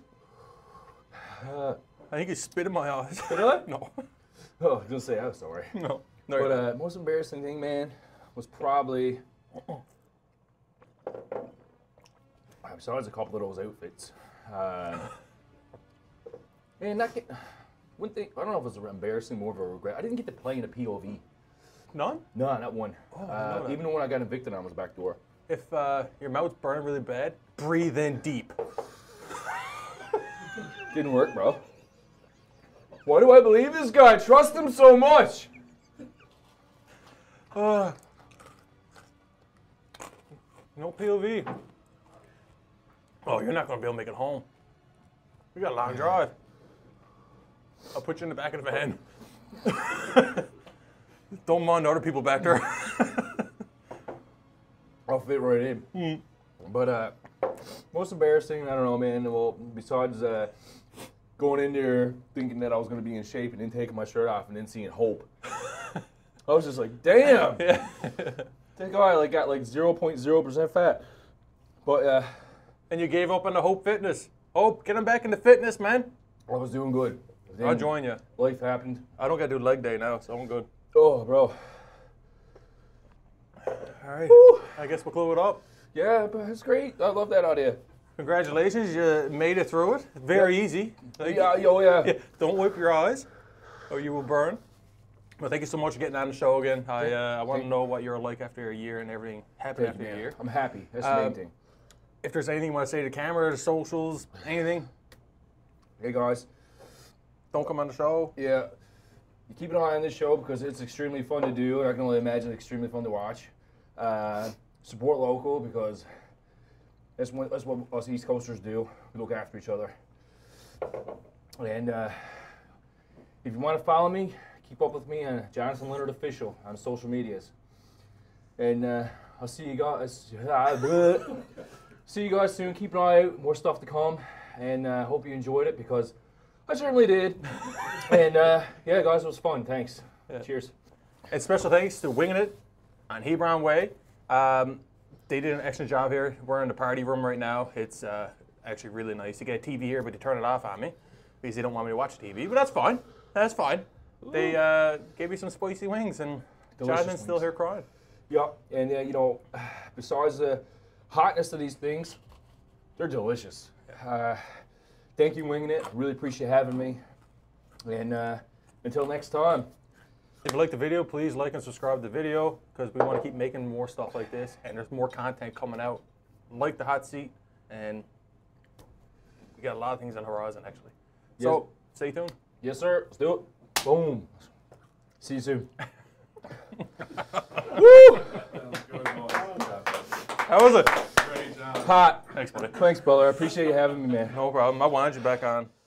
Uh, I think you spit in my eyes. Did I? No. Oh, I was going to say, I'm sorry. No. no but uh, most embarrassing thing, man, was probably... I saw a couple of those outfits. Uh, And I can, one thing, I don't know if it was embarrassing, more of a regret. I didn't get to play in a P O V. None? No, not one. Oh, uh, no, no. Even when I got evicted, I was back door. If uh, your mouth's burning really bad, breathe in deep. Didn't work, bro. Why do I believe this guy? I trust him so much. Uh, no P O V. Oh, you're not going to be able to make it home. We got a long drive. I'll put you in the back of the van. Don't mind other people back there. I'll fit right in. Mm. But uh, most embarrassing, I don't know, man. Well, besides uh, going in there thinking that I was going to be in shape and then taking my shirt off and then seeing Hope, I was just like, damn. Yeah. That guy like got like zero point zero percent fat. But uh, and you gave up on the Hope Fitness. Hope, get him back into fitness, man. I was doing good. Then I'll join you. Life happened. I don't got to do leg day now, so I'm good. Oh, bro. All right. Woo. I guess we'll close it up. Yeah, but it's great. I love that idea. Congratulations, you made it through it. Very yeah. easy. Like, yeah, oh, yeah. yeah. Don't whip your eyes, or you will burn. Well, thank you so much for getting on the show again. I uh, I want thank to know what you're like after a year and everything happened after man. a year. I'm happy. That's um, the main thing. If there's anything you want to say to the camera, the socials, anything. Hey guys, don't come on the show. Yeah. You keep an eye on this show because it's extremely fun to do, and I can only imagine it's extremely fun to watch. Uh, support local because that's what, that's what us East Coasters do. We look after each other. And uh, if you want to follow me, keep up with me on Jonathan Leonard Official on social medias. And uh, I'll see you guys. See you guys soon. Keep an eye out. More stuff to come, and I uh, hope you enjoyed it because I certainly did. And uh, yeah, guys, it was fun. Thanks. Yeah. Cheers. And special thanks to Winging It on Hebron Way. Um, they did an excellent job here. We're in the party room right now. It's uh, actually really nice. You get a T V here, but they turn it off on me because they don't want me to watch T V. But that's fine. That's fine. Ooh. They uh, gave me some spicy wings, and Jonathan's still here crying. Yeah, and uh, you know, besides the hotness of these things, they're delicious. Uh, Thank you, Winging It. Really appreciate having me. And uh, until next time. If you like the video, please like and subscribe to the video because we want to keep making more stuff like this. And there's more content coming out, like the Hot Seat. And we got a lot of things on the horizon, actually. Yes. So stay tuned. Yes, sir. Let's do it. Boom. See you soon. Woo! How was it? Hot. Thanks, buddy. Thanks, brother. I appreciate you having me, man. No problem. I wanted you back on.